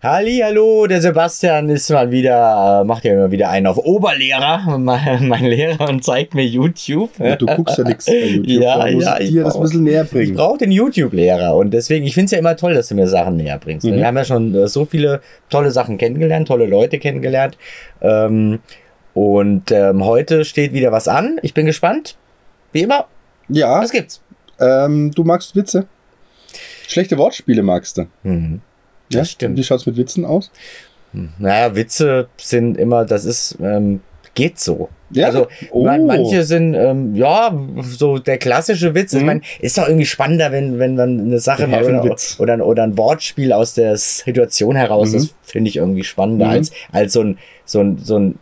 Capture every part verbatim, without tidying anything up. Hallihallo, der Sebastian ist mal wieder, macht ja immer wieder einen auf Oberlehrer, mein, mein Lehrer, und zeigt mir YouTube. Und du guckst ja nichts bei YouTube, ja, da muss ja, ich dir brauch, das ein bisschen näher bringen. Ich brauche den YouTube-Lehrer und deswegen, ich finde es ja immer toll, dass du mir Sachen näher bringst. Mhm. Wir haben ja schon so viele tolle Sachen kennengelernt, tolle Leute kennengelernt ähm, und ähm, heute steht wieder was an. Ich bin gespannt, wie immer. Ja. Was gibt's? Ähm, du magst Witze. Schlechte Wortspiele magst du. Mhm. Ja, das stimmt. Wie schaut es mit Witzen aus? Naja, Witze sind immer, das ist, ähm, geht so. Ja? Also oh. man, manche sind, ähm, ja, so der klassische Witz. Mhm. Ich meine, ist doch irgendwie spannender, wenn, wenn man eine Sache mal oder, oder, ein, oder ein Wortspiel aus der Situation heraus, mhm. das finde ich irgendwie spannender mhm. als, als so ein, so ein, so ein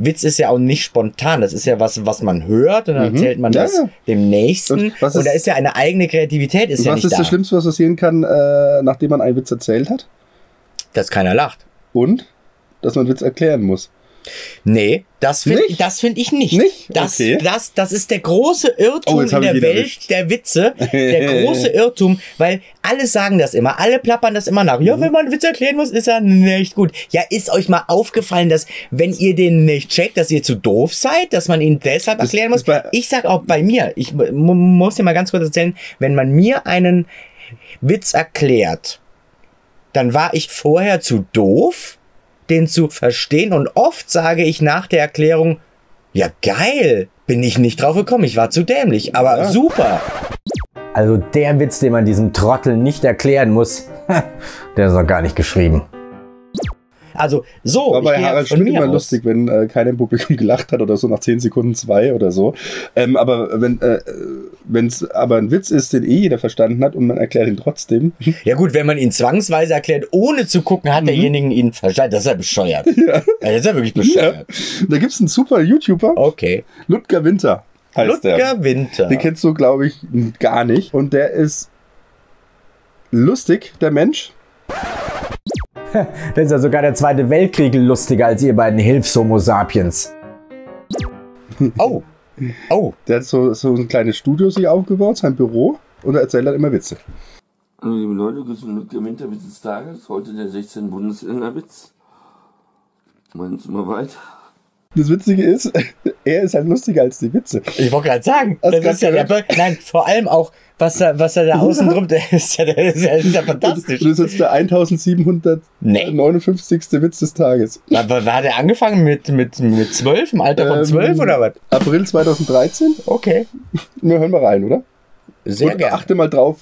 Witz ist ja auch nicht spontan. Das ist ja was, was man hört und dann mhm. erzählt man ja, das ja. dem Nächsten. Und, und da ist ja eine eigene Kreativität. Ist ja nicht da. Was ist das Schlimmste, was passieren kann, äh, nachdem man einen Witz erzählt hat? Dass keiner lacht. Und? Dass man einen Witz erklären muss. Nee, das finde find ich nicht. nicht? Das, okay. das, das ist der große Irrtum oh, in der Welt erwischt. der Witze. Der große Irrtum, weil alle sagen das immer, alle plappern das immer nach. Ja, mhm. wenn man einen Witz erklären muss, ist er nicht gut. Ja, ist euch mal aufgefallen, dass wenn ihr den nicht checkt, dass ihr zu doof seid, dass man ihn deshalb das, erklären muss? Ich sag auch bei mir, ich muss dir mal ganz kurz erzählen, wenn man mir einen Witz erklärt, dann war ich vorher zu doof, den zu verstehen. Und oft sage ich nach der Erklärung, ja geil, bin ich nicht drauf gekommen, ich war zu dämlich, aber ja. super. Also der Witz, den man diesem Trottel nicht erklären muss, der ist doch gar nicht geschrieben. Also so. Aber bei Harald Schmidt immer aus. lustig, wenn äh, keiner im Publikum gelacht hat oder so nach zehn Sekunden zwei oder so. Ähm, aber wenn äh, es aber ein Witz ist, den eh jeder verstanden hat und man erklärt ihn trotzdem. Ja gut, wenn man ihn zwangsweise erklärt, ohne zu gucken, hat mhm. derjenige ihn verstanden. Das ist ja bescheuert. Ja. Das ist ja wirklich bescheuert. Ja. Da gibt es einen super YouTuber. Okay. Ludger Winter heißt Ludger der. Ludger Winter. Den kennst du, glaube ich, gar nicht. Und der ist lustig, der Mensch. Das ist ja sogar der Zweite Weltkrieg lustiger als ihr beiden Hilfs-Homo sapiens. Oh, oh. Der hat so, so ein kleines Studio sich aufgebaut, sein Büro, und er erzählt dann immer Witze. Hallo liebe Leute, grüß euch mit dem Winterwitz des Tages. Heute der sechzehnte Bundesländerwitz. Meins immer weit. Das Witzige ist, er ist halt lustiger als die Witze. Ich wollte gerade sagen, das, das ist ja der Nein, vor allem auch, was da, was da, da außen drum, der ist ja, der ist ja, ist ja fantastisch. Das ist jetzt der siebzehnhundertneunundfünfzigste nee. Witz des Tages. War, war der angefangen mit, mit, mit zwölf, im Alter von zwölf ähm, oder was? April zweitausenddreizehn. Okay. Wir hören mal rein, oder? Sehr gerne. Achte mal drauf,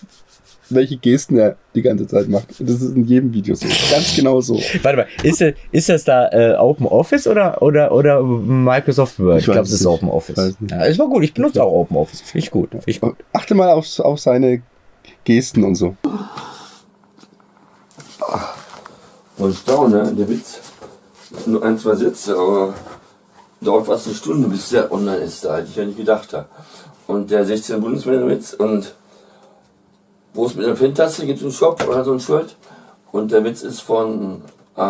welche Gesten er die ganze Zeit macht. Das ist in jedem Video so. Ganz genau so. Warte mal, ist, ist das da äh, Open Office oder, oder, oder Microsoft Word? Ich, ich glaube, das ist Open Office. Ja, es war gut, ich benutze auch Open Office. Finde ich gut. Finde ich gut. Achte mal auf, auf seine Gesten und so. Voll Staune, der Witz. Nur ein, zwei Sätze, aber dauert fast eine Stunde, bis der online ist. Da hätte ich ja nicht gedacht. Da. Und der sechzehnte Bundesmännerwitz und wo es mit der Fantaste gibt es einen Shop oder so ein Shirt. Und der Witz ist von äh,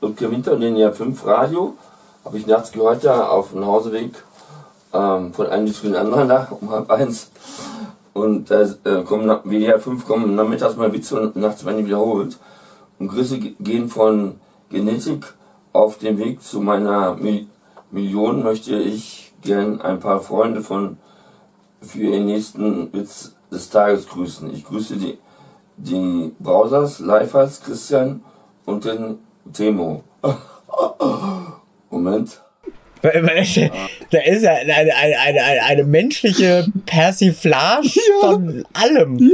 Ludger Winter und den Jahr fünf Radio. Habe ich nachts gehört, da auf dem Hauseweg ähm, von einem zu den anderen da um halb eins. Und da äh, kommen wie Jahr fünf kommen nachmittags mal Witze und nachts werden die wiederholt. Und Grüße gehen von Genetik auf dem Weg zu meiner Mil Million. Möchte ich gern ein paar Freunde von für ihren nächsten Witz des Tages grüßen. Ich grüße die, die Brausers, Leifers, Christian und den Temo. Moment. Da ist ja eine, eine, eine, eine, eine menschliche Persiflage ja. von allem. Ja.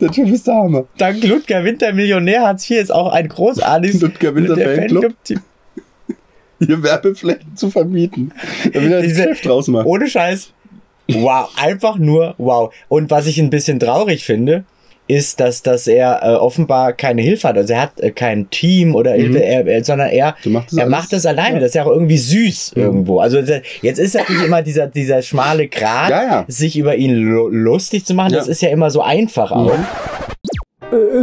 Der Typ ist der Hammer. Dank Ludger Winter Millionär Hartz vier ist auch ein großartiges Ludger Winter Fanclub. Hier Werbeflächen zu vermieten. Damit er Diese, draus macht. Ohne Scheiß. Wow, einfach nur wow. Und was ich ein bisschen traurig finde, ist, dass, dass er äh, offenbar keine Hilfe hat. Also er hat äh, kein Team oder mhm. Hilfe, er, er, sondern er, macht das, er macht das alleine. Ja. Das ist ja auch irgendwie süß ja. irgendwo. Also jetzt ist natürlich immer dieser, dieser schmale Grat, ja, ja. sich über ihn lustig zu machen. Ja. Das ist ja immer so einfach auch. Ja.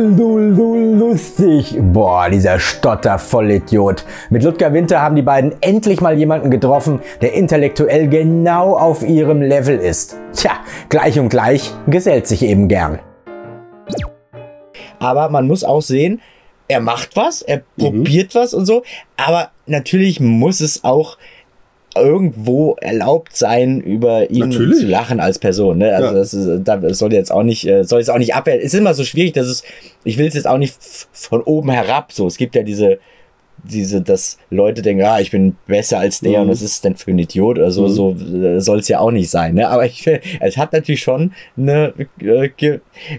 Lustig. Boah, dieser Stotter-Vollidiot. Mit Ludger Winter haben die beiden endlich mal jemanden getroffen, der intellektuell genau auf ihrem Level ist. Tja, gleich und gleich gesellt sich eben gern. Aber man muss auch sehen, er macht was, er mhm. probiert was und so, aber natürlich muss es auch irgendwo erlaubt sein, über ihn natürlich. zu lachen als Person. Ne? Also ja. das, ist, das soll jetzt auch nicht, soll jetzt auch nicht abwerten. Es ist immer so schwierig, dass es, ich will es jetzt auch nicht von oben herab so. Es gibt ja diese, diese, dass Leute denken, ah, ich bin besser als der mhm. und was ist denn für ein Idiot oder so. Mhm. So soll es ja auch nicht sein. Ne? Aber ich, es hat natürlich schon eine äh,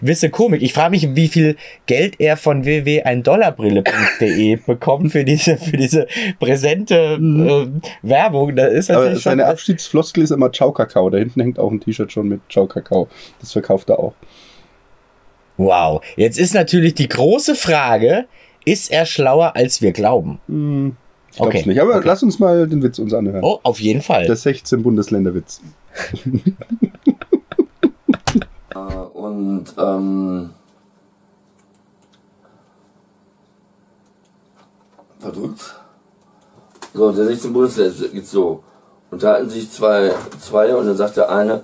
gewisse Komik. Ich frage mich, wie viel Geld er von w w w punkt ein dollar brille punkt d e bekommt für diese, für diese präsente mhm. äh, Werbung. Das ist natürlich Aber seine schon, Abschiedsfloskel ist immer Ciao Kakao. Da hinten hängt auch ein T-Shirt schon mit Ciao Kakao. Das verkauft er auch. Wow. Jetzt ist natürlich die große Frage, ist er schlauer, als wir glauben? Hm, ich glaub's nicht. Aber okay. Lass uns mal den Witz uns anhören. Oh, auf jeden Fall. Der sechzehn Bundesländer Witz. Und ähm, verdrückt. So, der sechzehn Bundesländer geht so. Unterhalten sich zwei, zwei und dann sagt der eine,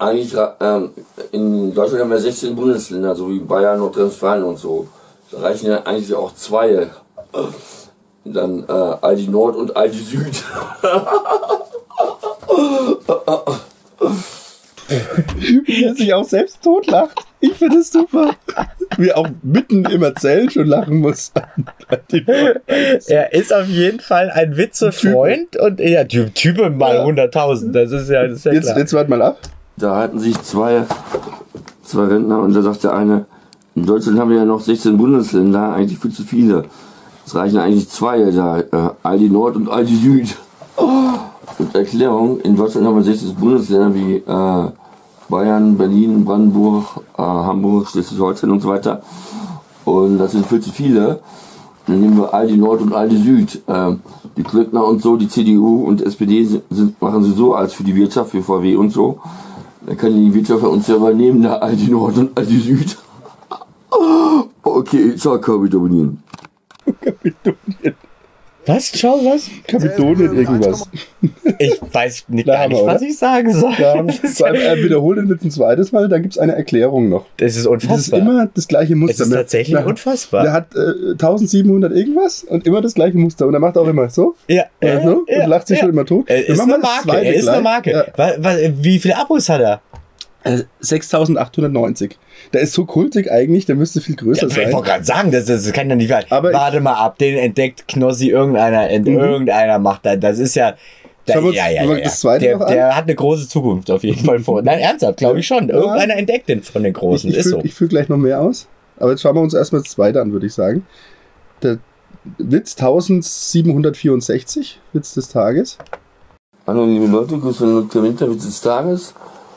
eigentlich ähm, in Deutschland haben wir sechzehn Bundesländer, so wie Bayern, Nordrhein-Westfalen und so. Da reichen ja eigentlich auch zwei. Dann äh, Aldi Nord und Aldi Süd. Wie er sich auch selbst totlacht. Ich finde es super. Wie er auch mitten im Erzählen schon lachen muss. Er ist auf jeden Fall ein Witzefreund und ja, Typ, Typ mal ja. hunderttausend. Das ist ja, das ist ja jetzt, klar. Jetzt wart mal ab. Da halten sich zwei, zwei Rentner und da sagt der eine, in Deutschland haben wir ja noch sechzehn Bundesländer, eigentlich viel zu viele. Es reichen eigentlich zwei, da äh, Aldi Nord und Aldi Süd. Und Erklärung, in Deutschland haben wir sechzehn Bundesländer wie äh, Bayern, Berlin, Brandenburg, äh, Hamburg, Schleswig-Holstein und so weiter. Und das sind viel zu viele. Dann nehmen wir Aldi Nord und Aldi Süd. Äh, die Klöckner und so, die C D U und S P D sind, machen sie so als für die Wirtschaft, für V W und so. Dann kann die Wirtschaft für uns ja übernehmen, da Aldi Nord und Aldi Süd. Okay, ciao, Kapitonien. Kapitonien. Was? Ciao, was? Kapitonien äh, irgendwas. Ich weiß nicht, gar nicht, was ich sagen soll. Er wiederholt den Witz ein zweites Mal, dann gibt es eine Erklärung noch. Das ist unfassbar. Das ist immer das gleiche Muster. Das ist tatsächlich der, unfassbar. Der hat äh, eintausendsiebenhundert irgendwas und immer das gleiche Muster. Und er macht auch immer so. Ja. Äh, so ja und lacht sich ja. schon immer tot. Er ist eine Marke. Er ist eine Marke. Ja. Was, was, wie viele Abos hat er? sechstausendachthundertneunzig. Der ist so kultig eigentlich, der müsste viel größer ja, sein. Ich wollte gerade sagen, das, das kann ja nicht wahr sein. Warte mal ab, den entdeckt Knossi, irgendeiner, ent, mhm. irgendeiner macht das. Das ist ja... Da, uns, ja, ja, ja. Das der, der hat eine große Zukunft auf jeden Fall vor. Nein, ernsthaft, glaube ich schon. Irgendeiner ja. entdeckt den von den Großen. Ich, ich fühle so. fühl gleich noch mehr aus. Aber jetzt schauen wir uns erstmal das Zweite an, würde ich sagen. Der Witz siebzehnhundertvierundsechzig, Witz des Tages. Hallo liebe Leute, grüße an der Winterwitz des Tages.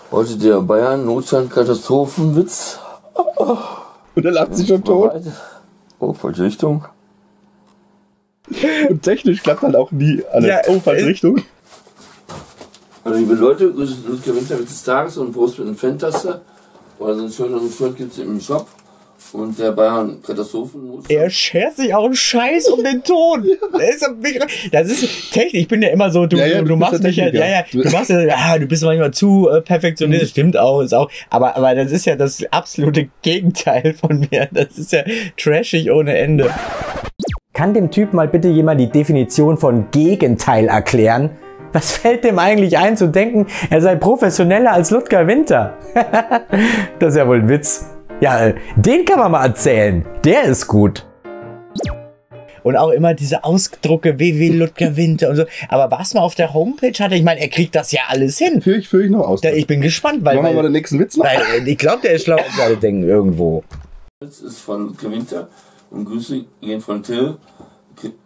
Heute der Bayern-Notstand-Katastrophenwitz. Und er lacht sich schon tot. Bereit. Oh, falsche Richtung. Und technisch klappt halt auch nie alles. Ja, oh, falsche Richtung. Also, liebe Leute, grüßen Ludger Winterwitz des Tages und Prost mit einer Fan-Taste. Oder so ein schönes Shirt gibt es im Shop. Und der Bayern-Katastrophenwitz. Er schert sich auch einen Scheiß um den Ton. Das ist Technik. Ich bin ja immer so, du, ja, ja, du, du machst mich ja, ja, ja, du machst ja, ja, du bist manchmal zu äh, perfektionistisch. Mhm. Stimmt auch, ist auch. Aber, aber das ist ja das absolute Gegenteil von mir. Das ist ja trashig ohne Ende. Kann dem Typ mal bitte jemand die Definition von Gegenteil erklären? Was fällt dem eigentlich ein, zu denken, er sei professioneller als Ludger Winter? Das ist ja wohl ein Witz. Ja, den kann man mal erzählen. Der ist gut. Und auch immer diese Ausdrucke, W W Ludger Winter und so. Aber was man auf der Homepage hatte, ich meine, er kriegt das ja alles hin. Fühl ich, fühl ich noch aus. Da, ich bin gespannt, weil... Machen wir mal den nächsten Witz noch. Weil, ich glaube, der ist schlau, als alle denken, irgendwo. Der Witz ist von Ludger Winter und Grüße gehen von Till.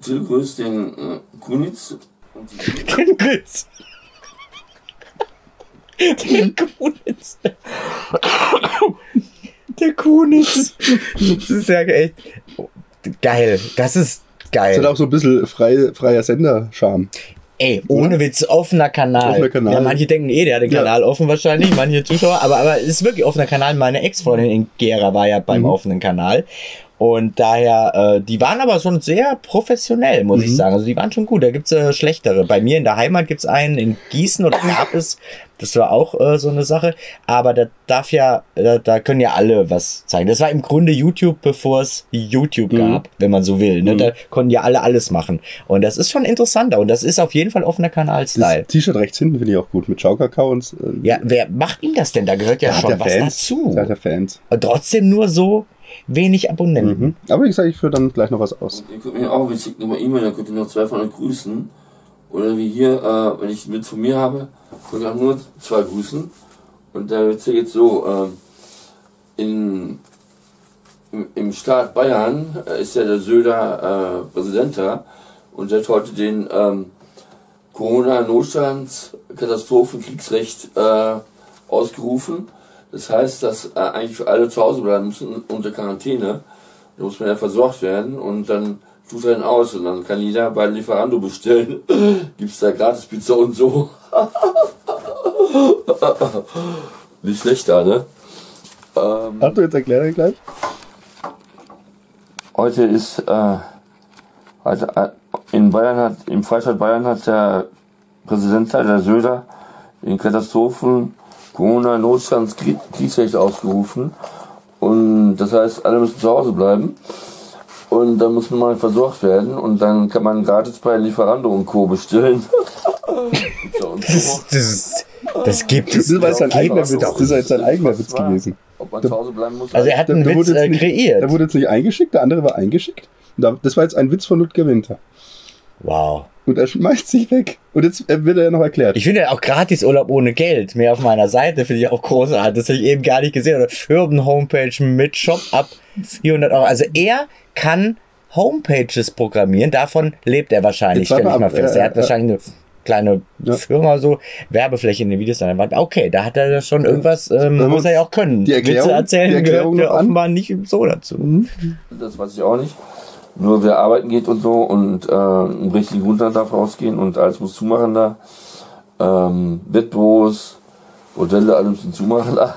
Till grüßt den äh, Kunitz. Den Kunitz. Den Kunitz. Der Kunitz. Das ist ja echt geil. Das ist geil. Das hat auch so ein bisschen frei, freier Sender-Charme. Ey, ohne Witz, offener Kanal. Offener Kanal. Ja, manche denken eh, der hat den Kanal ja. offen wahrscheinlich, manche Zuschauer, aber es aber ist wirklich offener Kanal. Meine Ex-Freundin in Gera war ja beim mhm. offenen Kanal. Und daher, äh, die waren aber schon sehr professionell, muss mhm. ich sagen. Also die waren schon gut, da gibt es äh, schlechtere. Bei mir in der Heimat gibt es einen in Gießen oder gab es, das war auch äh, so eine Sache. Aber da darf ja, da, da können ja alle was zeigen. Das war im Grunde YouTube, bevor es YouTube mhm. gab, wenn man so will. Ne? Mhm. Da konnten ja alle alles machen. Und das ist schon interessanter und das ist auf jeden Fall offener Kanal-Style. Das T-Shirt rechts hinten finde ich auch gut, mit Schaukakao und... Äh, ja, wer macht ihm das denn? Da gehört ja da schon was dazu. Da hat der Fans. Und trotzdem nur so... wenig Abonnenten. Mhm. Aber ich sage, ich führe dann gleich noch was aus. Und ihr könnt mir auch, ich schicke nochmal E-Mail, dann könnt ihr noch zwei von euch grüßen. Oder wie hier, äh, wenn ich mit von mir habe, könnt ihr auch nur zwei grüßen. Und da wird es jetzt so, äh, in, im, im Staat Bayern äh, ist ja der Söder äh, Präsident da und der hat heute den äh, Corona-Notstandskatastrophen-Kriegsrecht äh, ausgerufen. Das heißt, dass äh, eigentlich alle zu Hause bleiben müssen unter Quarantäne. Da muss man ja versorgt werden und dann tut er ihn aus und dann kann jeder bei Lieferando bestellen. Gibt's da gratis Pizza und so. Nicht schlecht da, ne? Ähm, Hast du jetzt erklärt gleich? Heute ist, äh, heute, in Bayern hat, im Freistaat Bayern hat der Präsident, der Söder, in Katastrophen Corona-Notstandskriegsrecht ausgerufen und das heißt, alle müssen zu Hause bleiben und dann muss man mal versorgt werden und dann kann man gratis bei Lieferando und Co. bestellen. das, das, das gibt es. Das war jetzt ein eigener Witz, das ist jetzt ein eigener Witz gewesen. Ob man zu Hause bleiben muss. Also er hat einen Witz kreiert. Da wurde jetzt nicht eingeschickt, der andere war eingeschickt. Das war jetzt ein Witz von Ludger Winter. Wow. Und er schmeißt sich weg. Und jetzt wird er ja noch erklärt. Ich finde ja auch Gratisurlaub ohne Geld. Mehr auf meiner Seite finde ich auch großartig. Das habe ich eben gar nicht gesehen. Oder Urban Homepage mit Shop ab vierhundert Euro. Also er kann Homepages programmieren. Davon lebt er wahrscheinlich. Stell ich mal fest. Er hat wahrscheinlich eine kleine ja. Firma so. Werbefläche in den Videos. Okay, da hat er schon irgendwas. Ähm, ja, muss er ja auch können. Die Erklärung, Witze erzählen die Erklärung gehört ja offenbar nicht so dazu. Das weiß ich auch nicht. Nur wer arbeiten geht und so und äh, einen richtigen Grundland darf rausgehen und alles muss zumachen da. Ähm, Bettbüros, Hotelle, alles müssen zumachen da.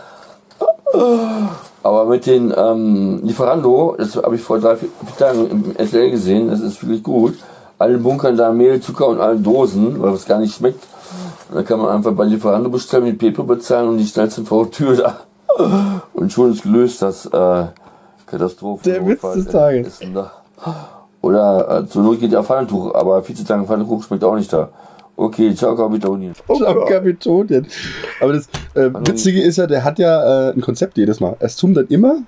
Aber mit den ähm, Lieferando, das habe ich vor drei, vier Tagen im S L gesehen, das ist wirklich gut. Alle bunkern da Mehl, Zucker und alle Dosen, weil es gar nicht schmeckt. Da kann man einfach bei Lieferando bestellen, mit PayPal bezahlen und die schnellsten vor der Tür da. Und schon ist gelöst, das äh, Katastrophe. Der Witz des Tages. Oder äh, zur Not geht ja Pfannentuch, aber vierzehn Tage Pfannentuch schmeckt auch nicht da. Okay, ciao Kapitonien. Oh, ciao Kapitonien. Aber das äh, Witzige ist ja, der hat ja äh, ein Konzept jedes Mal. Er zoomt dann immer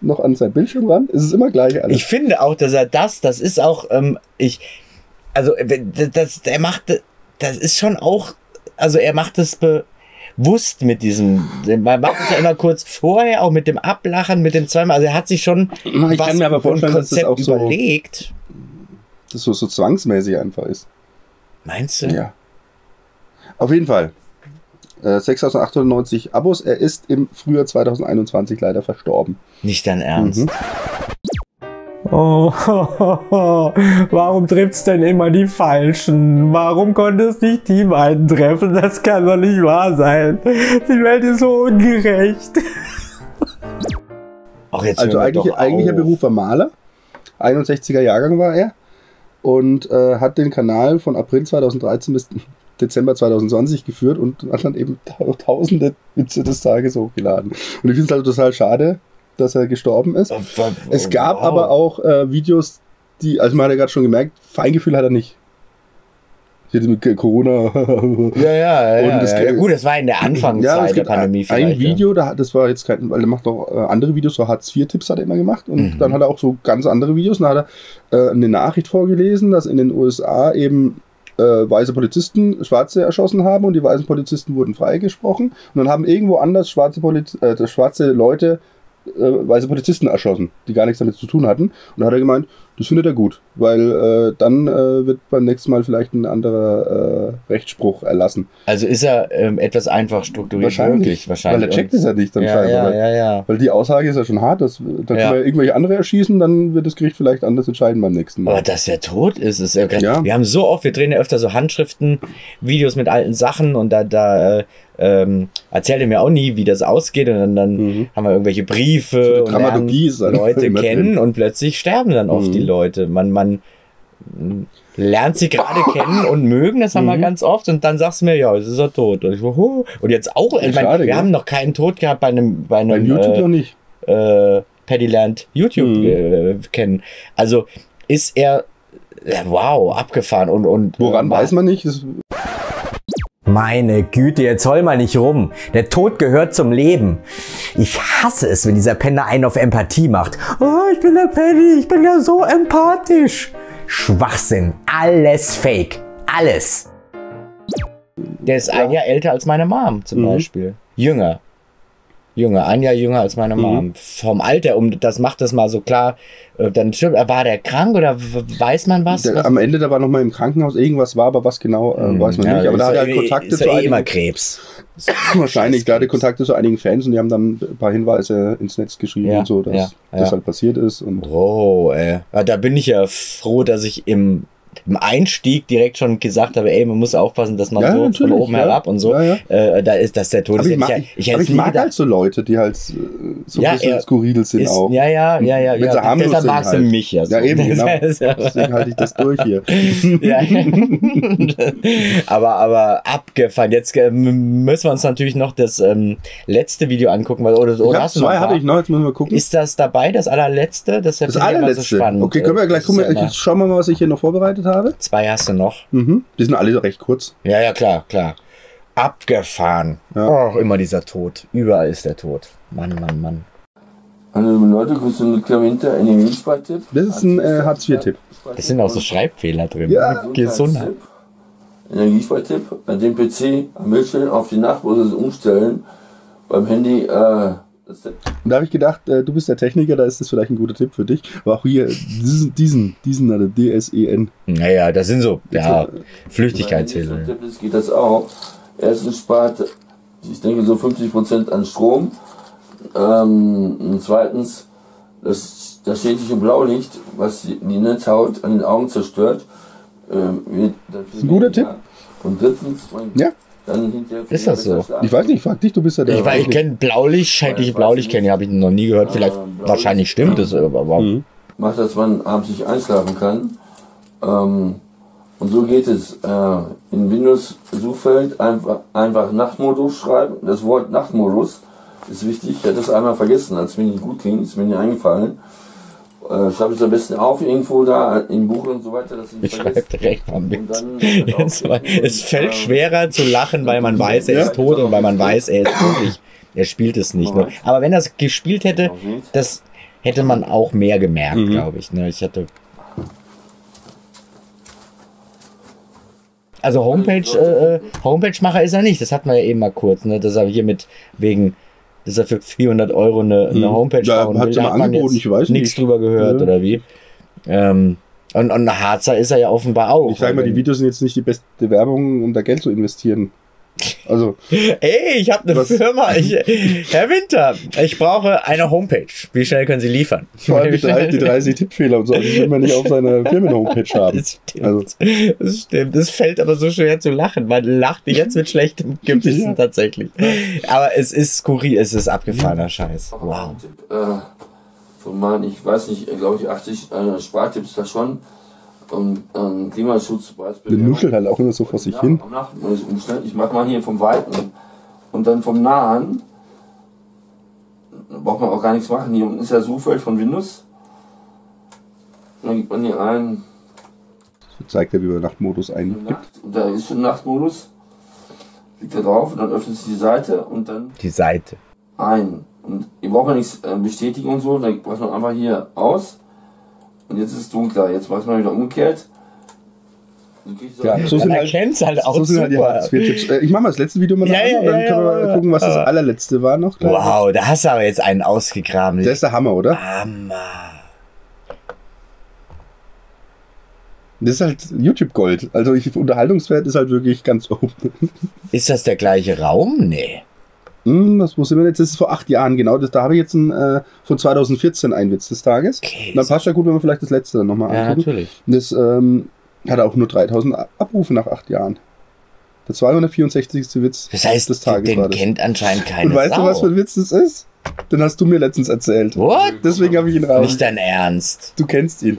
noch an sein Bildschirm ran. Es ist immer gleich alles. Ich finde auch, dass er das, das ist auch, ähm, ich, also, das, er macht, das ist schon auch, also er macht das be wusst mit diesem, man macht es ja immer kurz vorher, auch mit dem Ablachen, mit dem zweimal, also er hat sich schon ich was kann mir aber vorstellen, dass das auch so überlegt. Das so, so zwangsmäßig einfach ist. Meinst du? Ja. Auf jeden Fall. Äh, sechstausendachthundertneunzig Abos, er ist im Frühjahr zweitausendeinundzwanzig leider verstorben. Nicht dein Ernst? Mhm. Oh, warum trifft's denn immer die Falschen? Warum konnte es nicht die beiden treffen? Das kann doch nicht wahr sein. Die Welt ist so ungerecht. Ach, jetzt also eigentlich, eigentlicher Beruf war Maler. einundsechziger Jahrgang war er. Und äh, hat den Kanal von April zweitausenddreizehn bis Dezember zweitausendzwanzig geführt und hat dann eben tausende Witze des Tages hochgeladen. Und ich finde es halt total schade, dass er gestorben ist. Es gab wow. aber auch äh, Videos, die, also man hat ja gerade schon gemerkt, Feingefühl hat er nicht. Hier mit Corona. ja, ja, ja. Und das, ja, ja. Gut, das war in der Anfangszeit ja, der Pandemie vielleicht. Ein Video, ja. das war jetzt kein, weil er macht auch andere Videos, so Hartz vier Tipps hat er immer gemacht und mhm. dann hat er auch so ganz andere Videos und dann hat er äh, eine Nachricht vorgelesen, dass in den U S A eben äh, weiße Polizisten Schwarze erschossen haben und die weißen Polizisten wurden freigesprochen und dann haben irgendwo anders schwarze, Poliz äh, schwarze Leute weiße Polizisten erschossen, die gar nichts damit zu tun hatten. Und da hat er gemeint, Das findet er gut, weil äh, dann äh, wird beim nächsten Mal vielleicht ein anderer äh, Rechtsspruch erlassen. Also ist er ähm, etwas einfach strukturiert. Wahrscheinlich, möglich, wahrscheinlich. Weil er checkt es ja nicht dann ja, scheinbar. Ja, ja, ja. Weil die Aussage ist ja schon hart. Dass, dann ja. können wir irgendwelche andere erschießen, dann wird das Gericht vielleicht anders entscheiden beim nächsten Mal. Aber dass er tot ist, ist ja, ja. Wir haben so oft, wir drehen ja öfter so Handschriften, Videos mit alten Sachen und da, da äh, ähm, erzählt er mir auch nie, wie das ausgeht und dann, dann mhm. haben wir irgendwelche Briefe so und Leute kennen und plötzlich sterben dann oft mhm. die Leute. Man, man lernt sie gerade kennen und mögen, das haben mhm. wir ganz oft und dann sagst du mir, ja, es ist er tot. Und, ich, und jetzt auch, ich meine, schade, wir ja. haben noch keinen Tod gehabt bei einem, bei einem bei YouTube äh, noch nicht. Äh, Paddyland YouTube mhm. äh, kennen. Also ist er, ja, wow, abgefahren und... und woran war, weiß man nicht, das meine Güte, jetzt heul mal nicht rum. Der Tod gehört zum Leben. Ich hasse es, wenn dieser Penner einen auf Empathie macht. Oh, ich bin der Paddy, ich bin ja so empathisch. Schwachsinn, alles fake, alles. Der ist ein Jahr älter als meine Mom zum mhm. Beispiel. Jünger. Jünger, ein Jahr jünger als meine Mom. Mhm. Vom Alter, um das macht das mal so klar. Dann stimmt, war der krank oder weiß man was? Der, was? Am Ende, da war noch mal im Krankenhaus irgendwas war, aber was genau, äh, weiß man ja, nicht. Aber da hat er Kontakte ist zu eh einigen... Krebs. Wahrscheinlich, da hatte Kontakte zu einigen Fans und die haben dann ein paar Hinweise ins Netz geschrieben ja, und so, dass ja, ja. das halt passiert ist. Und oh, ey. Da bin ich ja froh, dass ich im... im Einstieg direkt schon gesagt habe, ey, man muss aufpassen, dass man ja, so von oben ja. herab und so, ja, ja. Äh, da ist das der Tod. Aber ich, ich, mag, ich, ich, aber ich mag halt so Leute, die halt so ja, ein bisschen skurril sind ist, auch. Ja, ja, ja, ja. ja. Deshalb magst du halt. mich ja so. Ja, eben, genau. Deswegen halte ich das durch hier. Ja. aber, aber abgefahren. Jetzt müssen wir uns natürlich noch das ähm, letzte Video angucken. Weil, oder, oder hast zwei hatte ich noch, jetzt müssen wir gucken. Ist das dabei, das allerletzte? Das ist ja immer so spannend. Okay, können wir gleich gucken. Jetzt schauen wir mal, was ich hier noch vorbereitet habe. Zwei hast du noch. Mhm. Die sind alle recht kurz. Ja, ja, klar, klar. Abgefahren. Ja. Auch immer dieser Tod. Überall ist der Tod. Mann, Mann, Mann. Hallo Leute, grüß mit Klavinter, eine Milchspeitipp. Das ist ein äh, Hartz vier Tipp. Es sind auch so Schreibfehler drin. Ja. Gesundheit. Energiespartipp. An dem P C am Bildschirm auf die Nachbrüste umstellen. Beim Handy äh, und da habe ich gedacht, äh, du bist der Techniker, da ist das vielleicht ein guter Tipp für dich. Aber auch hier, diesen, diesen, diesen D S E N. Naja, das sind so ja, Flüchtigkeitsfehler. Das geht das auch. Erstens spart, ich denke, so fünfzig Prozent an Strom. Ähm, und zweitens, das, das schädliche Blaulicht, was die Netzhaut an den Augen zerstört. Ähm, das ist ein guter Tipp. Und drittens, mein ja. Dann ist das so? Ich weiß nicht, frag dich, du bist ja der. Ich, ich kenne Blaulicht, schädliche Blaulicht kenne ich, habe ich noch nie gehört. Vielleicht, Blaulicht. Wahrscheinlich stimmt es, ja. aber mhm. macht, dass man abends nicht einschlafen kann. Ähm, und so geht es. Äh, in Windows-Suchfeld einfach, einfach Nachtmodus schreiben. Das Wort Nachtmodus ist wichtig. Ich hatte das einmal vergessen, als mir nicht gut ging, ist mir nicht eingefallen. Äh, schreibe es am besten auf, irgendwo da, im Buch und so weiter. Dass ich ich schreibe direkt mal mit. Dann, jetzt, es fällt schwerer zu lachen, weil man weiß, er ist tot und weil man weiß, er ist tot. Er spielt es nicht. Ne? Aber wenn er es gespielt hätte, das hätte man auch mehr gemerkt, mhm. glaube ich. Ne? Ich hatte... Also Homepage-Macher äh, Homepage ist er nicht. Das hatten wir ja eben mal kurz. Ne? Das habe ich hier mit wegen... Dass er für vierhundert Euro eine, eine Homepage bauen will, da hat man jetzt ich weiß nichts nicht. drüber gehört ja. oder wie. Ähm, und, und ein Harzer ist er ja offenbar auch. Ich sage mal, die Videos sind jetzt nicht die beste Werbung, um da Geld zu investieren. Also, ey, ich habe eine Firma. Ich, Herr Winter, ich brauche eine Homepage. Wie schnell können Sie liefern? Vor allem die, die dreißig Tippfehler und so. Also, die will man nicht auf seiner Firmen-Homepage haben. Das stimmt. Also. Das stimmt. Das fällt aber so schwer zu lachen. Man lacht jetzt mit schlechtem Gewissen ja. tatsächlich. Aber es ist skurril. Es ist abgefahrener Scheiß. Wow. Von Mann, ich weiß nicht, glaube ich, achtzig Spartipps da schon. Und ähm, Klimaschutz zum Beispiel. Der nuschelt halt auch immer so vor sich ja, hin. Ich mag mal hier vom Weiten und dann vom Nahen. Da braucht man auch gar nichts machen. Hier unten ist das Suchfeld von Windows. Und dann gibt man hier ein. So zeigt er, wie man Nachtmodus ein. Nacht, und da ist schon Nachtmodus. Klickt da drauf und dann öffnet sich die Seite und dann. Die Seite. Ein. Und ihr braucht ja nichts bestätigen und so. Da braucht man einfach hier aus. Und jetzt ist es dunkler, jetzt macht man wieder umgekehrt. So ja, so sind halt, halt auch so sind halt die Hartz vier Tipps. Ich mache mal das letzte Video mal ja, ja, und dann ja, können wir ja, mal gucken, was das allerletzte war noch. Wow, da hast du aber jetzt einen ausgegraben. Der ist der Hammer, oder? Hammer. Das ist halt YouTube-Gold. Also ich, Unterhaltungswert ist halt wirklich ganz oben. Ist das der gleiche Raum? Nee. Hm, das muss ich mir jetzt, das ist vor acht Jahren, genau. Das, da habe ich jetzt einen, äh, von zwanzig vierzehn einen Witz des Tages. Okay, dann passt ja gut, wenn wir vielleicht das letzte dann nochmal angucken. Ja, natürlich. Das ähm, hat auch nur dreitausend Abrufe nach acht Jahren. Der zweihundertvierundsechzigste Witz des Tages war das. Das heißt, den kennt anscheinend keine Sau. Und weißt du, was für ein Witz das ist? Den hast du mir letztens erzählt. What? Deswegen habe ich ihn raus. Nicht dein Ernst. Du kennst ihn.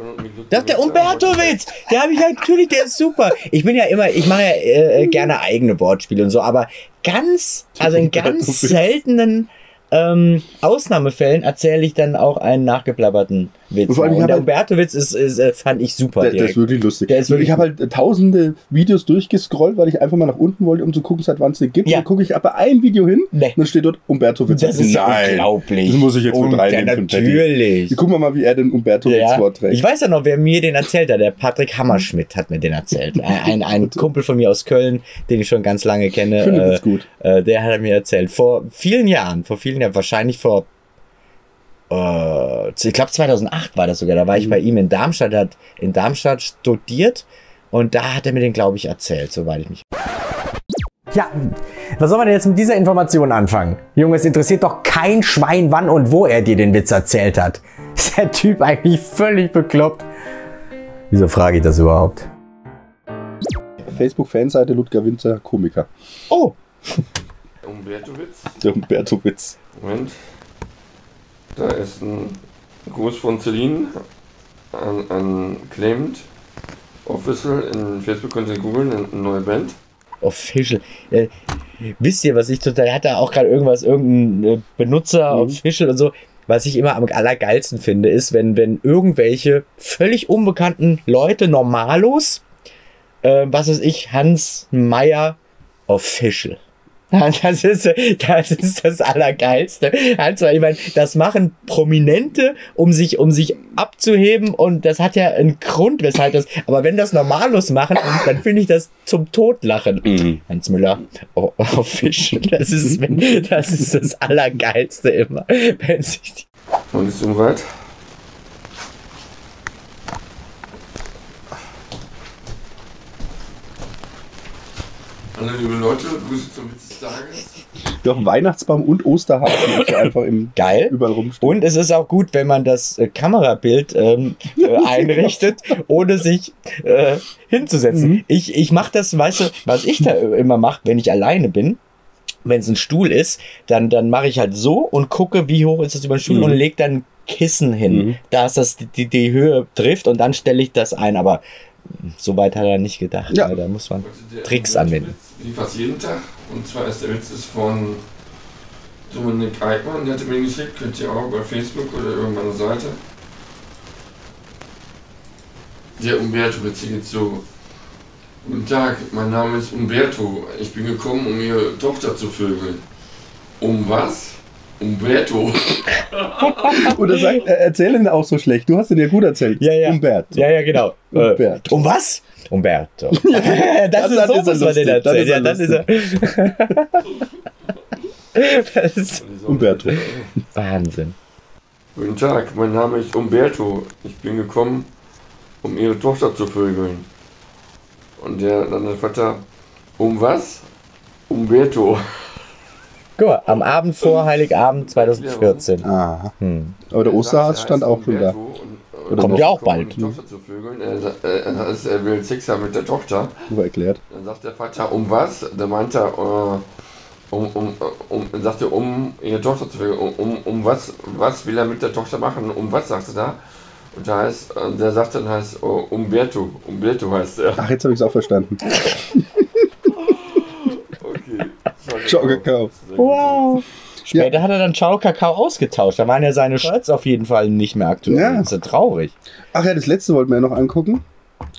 Doch, der Umberto-Witz. Der habe ich natürlich, der ist super. Ich bin ja immer, ich mache ja äh, gerne eigene Wortspiele und so, aber ganz, also in ganz seltenen ähm, Ausnahmefällen erzähle ich dann auch einen nachgeplapperten Witz. Vor allem, und der Umberto-Witz ist, ist, fand ich super. Der, der ist wirklich lustig. Der ist wirklich, ich habe halt tausende Videos durchgescrollt, weil ich einfach mal nach unten wollte, um zu gucken, seit wann es den gibt. Ja. Dann gucke ich aber ein Video hin, nee. Und dann steht dort Umberto-Witz. Das ist nein, unglaublich. Das muss ich jetzt mit reinnehmen. Ja, natürlich. Gucken wir mal, wie er den Umberto-Witz ja. vorträgt. Ich weiß ja noch, wer mir den erzählt hat. Der Patrick Hammerschmidt hat mir den erzählt. Ein, ein, ein Kumpel von mir aus Köln, den ich schon ganz lange kenne. Ich finde äh, das gut. Äh, der hat mir erzählt. Vor vielen Jahren, vor vielen Jahren, wahrscheinlich vor ich glaube zweitausendacht war das sogar, da war ich bei ihm in Darmstadt, hat in Darmstadt studiert und da hat er mir den, glaube ich, erzählt, soweit ich mich... Ja, was soll man denn jetzt mit dieser Information anfangen? Junge, es interessiert doch kein Schwein, wann und wo er dir den Witz erzählt hat. Ist der Typ eigentlich völlig bekloppt? Wieso frage ich das überhaupt? Facebook-Fanseite Ludger Winter, Komiker. Oh! Der Umberto-Witz. Der Umberto-Witz. Moment. Da ist ein Gruß von Celine an, an Claimed Official. In Facebook könnt ihr googeln, eine neue Band. Official. Äh, wisst ihr, was ich total... Hat da auch gerade irgendwas, irgendein Benutzer, mhm. Official und so. Was ich immer am allergeilsten finde, ist, wenn, wenn irgendwelche völlig unbekannten Leute, Normalos, äh, was weiß ich, Hans Meyer Official. Das ist, das ist das Allergeilste. Also, ich meine, das machen Prominente, um sich, um sich abzuheben, und das hat ja einen Grund, weshalb das. Aber wenn das Normalos machen, dann finde ich das zum Totlachen. Mhm. Hans Müller, oh, oh Fisch. Das ist, das ist das Allergeilste immer. Wenn sich die und ist umweit. Hallo liebe Leute, Grüße zum Witz des Tages. Doch Weihnachtsbaum und Osterhasen also einfach im Geil. Überall rumstehen. Und es ist auch gut, wenn man das äh, Kamerabild ähm, äh, einrichtet, ohne sich äh, hinzusetzen. Mhm. Ich, ich mache das, weißt du, was ich da immer mache, wenn ich alleine bin, wenn es ein Stuhl ist, dann, dann mache ich halt so und gucke, wie hoch ist das über den Stuhl, mhm. und lege dann Kissen hin, mhm. dass das die, die Höhe trifft, und dann stelle ich das ein, aber soweit hat er nicht gedacht, ja. Da muss man Tricks anwenden. Die fast jeden Tag, und zwar ist der Witz ist von Dominik Eickmann, der hat mir geschickt, könnt ihr auch bei Facebook oder über meine Seite. Der Umberto-Witz geht so: Guten Tag, mein Name ist Umberto, ich bin gekommen, um ihre Tochter zu vögeln. Um was? Umberto. Oder sagt, erzähl ihn auch so schlecht. Du hast ihn ja gut erzählt. Ja, ja. Umberto. Ja, ja, genau. Umberto. Um was? Umberto. Ja, ja. Das, das ist so, was man den erzählt. Ja, das ist er. Das ist Umberto. Wahnsinn. Guten Tag, mein Name ist Umberto. Ich bin gekommen, um ihre Tochter zu vögeln. Und der, dann der Vater, um was? Umberto. Guck mal, am Abend vor Heiligabend zweitausendvierzehn. Aha. Hm. Aber der Osterhase stand auch schon da. Kommt ja auch bald. Um Tochter zu vögeln. Er, er, er will Sex haben mit der Tochter. Super erklärt. Dann sagt der Vater, um was? Dann meint er, um, um, um, dann sagt er, um ihre Tochter zu vögeln. Um, um, um was, was will er mit der Tochter machen? Um was, sagt er da? Und da heißt, der sagt dann heißt, oh, Umberto. Umberto heißt er. Ach, jetzt habe ich es auch verstanden. Ciao Kakao. Wow. Später ja. hat er dann Ciao Kakao ausgetauscht. Da waren ja seine Shirts auf jeden Fall nicht mehr aktuell. Ja. Das ist ja traurig. Ach ja, das letzte wollten wir ja noch angucken.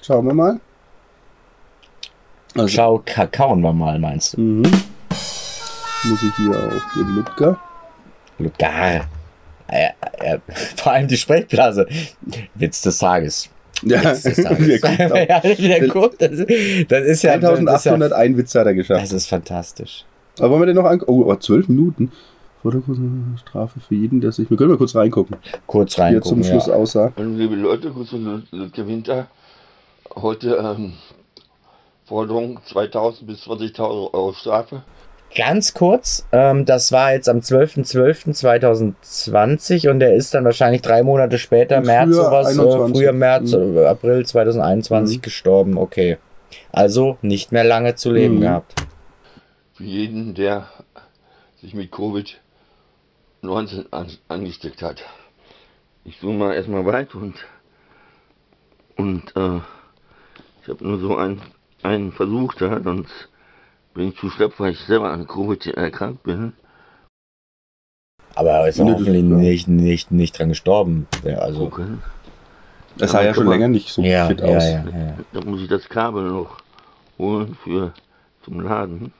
Schauen wir mal. Also. Ciao Kakaoen wir mal, meinst du? Mhm. Muss ich hier auf den Ludger. Ludger. Äh, äh, vor allem die Sprechblase. Witz des Tages. Ja, das ist das. Ja, wieder guckt. Das, das ist ja eintausendachthunderteins ja, Witze hat er geschafft. Das ist fantastisch. Aber wollen wir den noch angucken? Oh, oh, zwölf Minuten. Strafe für jeden, der sich. Wir können mal kurz reingucken. Kurz reingucken. Wie er zum Schluss ja. aussah. Liebe Leute, kurz von Ludger Winter. Heute ähm, Forderung zweitausend bis zwanzigtausend Euro Strafe. Ganz kurz, ähm, das war jetzt am zwölften zwölften zweitausendzwanzig und der ist dann wahrscheinlich drei Monate später, und März sowas, äh, früher März, mhm. äh, April zweitausendeinundzwanzig mhm. gestorben. Okay, also nicht mehr lange zu leben mhm. gehabt. Für jeden, der sich mit Covid neunzehn an, angesteckt hat. Ich zoome mal erstmal weit und, und äh, ich habe nur so einen, einen Versuch da, sonst bin ich zu schlapp, weil ich selber an Covid erkrankt bin. Aber er ist hoffentlich nicht, nicht, nicht dran gestorben. Also okay. Das sah ja schon länger nicht so ja, fit ja, aus. Ja, ja, ja. Da muss ich das Kabel noch holen für zum Laden.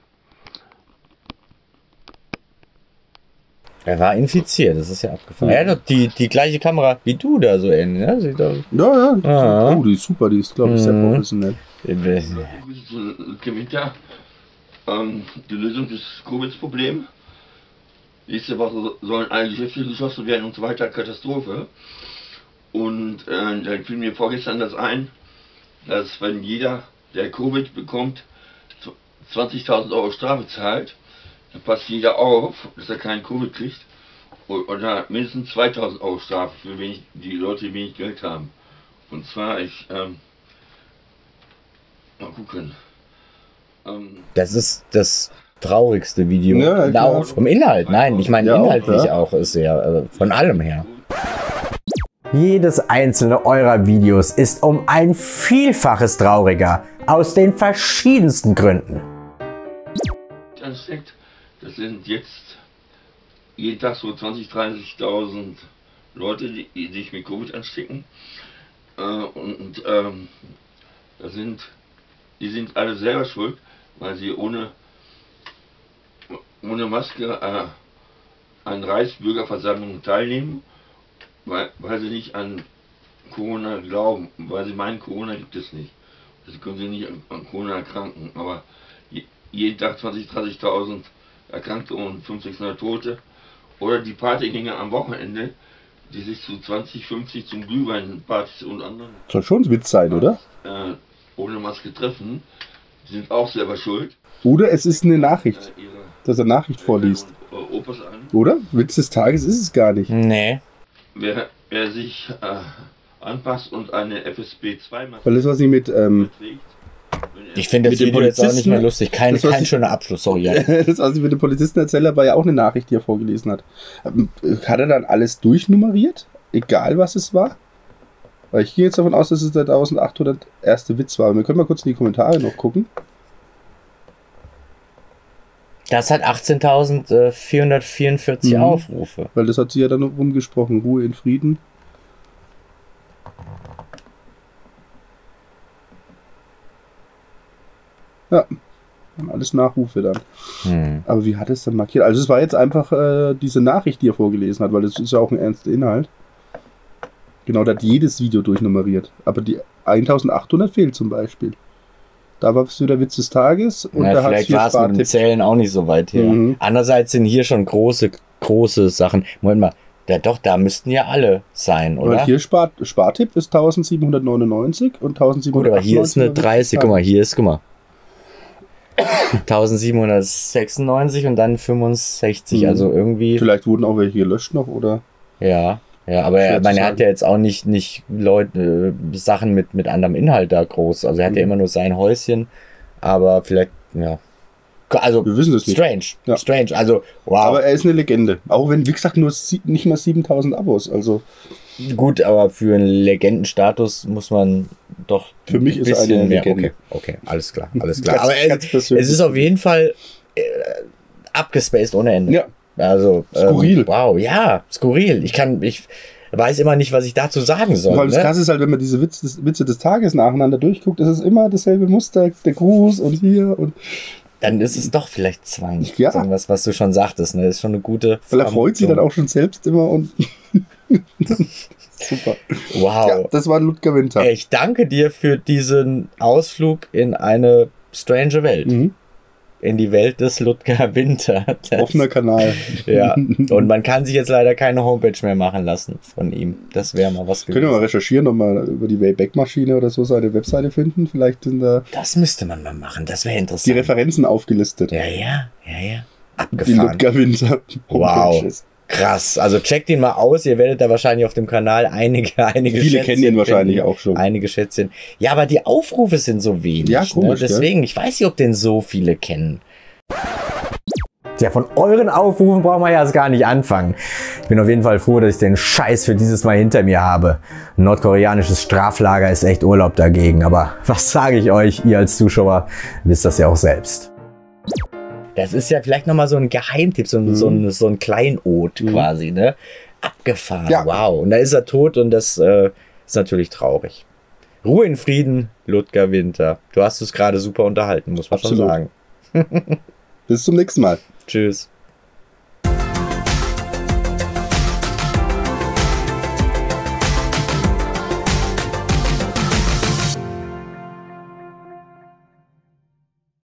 Er war infiziert, das ist ja abgefahren. Ja. Er hat doch die, die gleiche Kamera wie du da so ähnlich, ne? Sieht doch... Ja, ja. Ah. Oh, die ist super, die ist, glaube ich, mhm. sehr professionell. Gewitter, ähm, die Lösung des Covid-Problems. Nächste Woche sollen alle Geschäfte geschlossen werden und so weiter. Katastrophe. Und äh, dann fiel mir vorgestern das ein, dass wenn jeder, der Covid bekommt, zwanzigtausend Euro Strafe zahlt, dann passt jeder auf, dass er keinen Covid kriegt und, und da mindestens zweitausend Euro Strafe für wenig, die Leute, die wenig Geld haben. Und zwar, ich, ähm, mal gucken. Ähm, das ist das traurigste Video. Ja, genau. Vom Inhalt, nein, ich meine ja, inhaltlich auch, ja. auch, ist ja also von allem her. Jedes einzelne eurer Videos ist um ein Vielfaches trauriger, aus den verschiedensten Gründen. Ansteckt. Das sind jetzt jeden Tag so zwanzigtausend, dreißigtausend Leute, die, die sich mit Covid anstecken. Äh, und und ähm, das sind, die sind alle selber schuld, weil sie ohne, ohne Maske äh, an Reichsbürgerversammlungen teilnehmen, weil, weil sie nicht an Corona glauben, weil sie meinen, Corona gibt es nicht. Also können sie nicht an, an Corona erkranken, aber jeden Tag zwanzigtausend, dreißigtausend Erkrankte und fünfhundert, sechshundert Tote. Oder die Partygänger am Wochenende, die sich zu zwanzig, fünfzig zum Glühweinpartys und anderen... Soll schon ein Witz sein, oder? Äh, ohne Maske treffen, die sind auch selber schuld. Oder es ist eine Nachricht, äh, ihre, dass er Nachricht vorliest. Und, äh, Opas an. Oder? Witz des Tages ist es gar nicht. Nee. Wer, wer sich äh, anpasst und eine F S P zwei Maske... Weil das, was sie mit... Ähm, Ich finde das Video jetzt auch nicht mehr lustig. Kein, kein ich, schöner Abschluss, sorry. Ja. Das, was ich mit dem Polizisten erzähle, war ja auch eine Nachricht, die er vorgelesen hat. Hat er dann alles durchnummeriert? Egal, was es war? Weil ich gehe jetzt davon aus, dass es der eintausendachthundert erste Witz war. Wir können mal kurz in die Kommentare noch gucken. Das hat achtzehntausendvierhundertvierundvierzig mhm. Aufrufe. Weil das hat sie ja dann rumgesprochen. Ruhe in Frieden. Ja, alles Nachrufe dann. Hm. Aber wie hat es denn markiert? Also es war jetzt einfach äh, diese Nachricht, die er vorgelesen hat, weil das ist ja auch ein ernster Inhalt. Genau, da hat jedes Video durchnummeriert. Aber die eintausendachthundert fehlt zum Beispiel. Da war es wieder Witz des Tages. Und ja, da vielleicht war es mit dem Zählen auch nicht so weit her. Mhm. Andererseits sind hier schon große, große Sachen. Moment mal, da doch, da müssten ja alle sein, oder? Weil hier Spart, Spartipp ist eintausendsiebenhundertneunundneunzig und eintausendsiebenhundertachtundneunzig. Gut, aber hier ist eine dreißig, guck mal, hier ist, guck mal. eintausendsiebenhundertsechsundneunzig und dann fünfundsechzig, mhm. also irgendwie... Vielleicht wurden auch welche gelöscht noch, oder? Ja, ja, aber er, man, er hat ja jetzt auch nicht, nicht Leute, äh, Sachen mit, mit anderem Inhalt da groß, also er mhm. hat ja immer nur sein Häuschen, aber vielleicht, ja... Also, wir wissen es nicht. Strange, ja. strange, also, wow. Aber er ist eine Legende, auch wenn, wie gesagt, nur sie, nicht mal siebentausend Abos, also... Gut, aber für einen Legendenstatus muss man doch... Für mich ist er eine Legende. Okay, okay, alles klar, alles klar. Aber ganz, ganz es ist auf jeden Fall äh, abgespaced ohne Ende. Ja. Also, skurril. Ähm, wow, ja, skurril. Ich kann, ich weiß immer nicht, was ich dazu sagen soll. Weil das ne? krass ist halt, wenn man diese Witz des, Witze des Tages nacheinander durchguckt, ist es immer dasselbe Muster, der Gruß und hier und... Dann ist es doch vielleicht Zwang, ja. was, was du schon sagtest. Ne? Ist schon eine gute... Weil er freut sich dann auch schon selbst immer und... Super. Wow. Ja, das war Ludger Winter. Ich danke dir für diesen Ausflug in eine strange Welt. Mhm. in die Welt des Ludger Winter. Das offener Kanal. Ja, und man kann sich jetzt leider keine Homepage mehr machen lassen von ihm. Das wäre mal was gewesen. Können wir mal recherchieren und mal über die Wayback-Maschine oder so seine Webseite finden? Vielleicht sind da... Das müsste man mal machen, das wäre interessant. Die Referenzen aufgelistet. Ja, ja, ja, ja. Abgefahren. Die Ludger Winter. Wow. Krass, also checkt ihn mal aus, ihr werdet da wahrscheinlich auf dem Kanal einige, einige Viele Schätzchen kennen ihn wahrscheinlich finden. Auch schon. Einige Schätzchen. Ja, aber die Aufrufe sind so wenig. Ja, komisch, ne? Deswegen, ja. Ich weiß nicht, ob den so viele kennen. Ja, von euren Aufrufen brauchen wir ja erst gar nicht anfangen. Ich bin auf jeden Fall froh, dass ich den Scheiß für dieses Mal hinter mir habe. Ein nordkoreanisches Straflager ist echt Urlaub dagegen. Aber was sage ich euch, ihr als Zuschauer wisst das ja auch selbst. Das ist ja vielleicht nochmal so ein Geheimtipp, so ein, mhm. so ein, so ein Kleinod mhm. quasi, ne? Abgefahren, ja. Wow. Und da ist er tot und das äh, ist natürlich traurig. Ruhe in Frieden, Ludger Winter. Du hast es gerade super unterhalten, muss man Absolut. schon sagen. Bis zum nächsten Mal. Tschüss.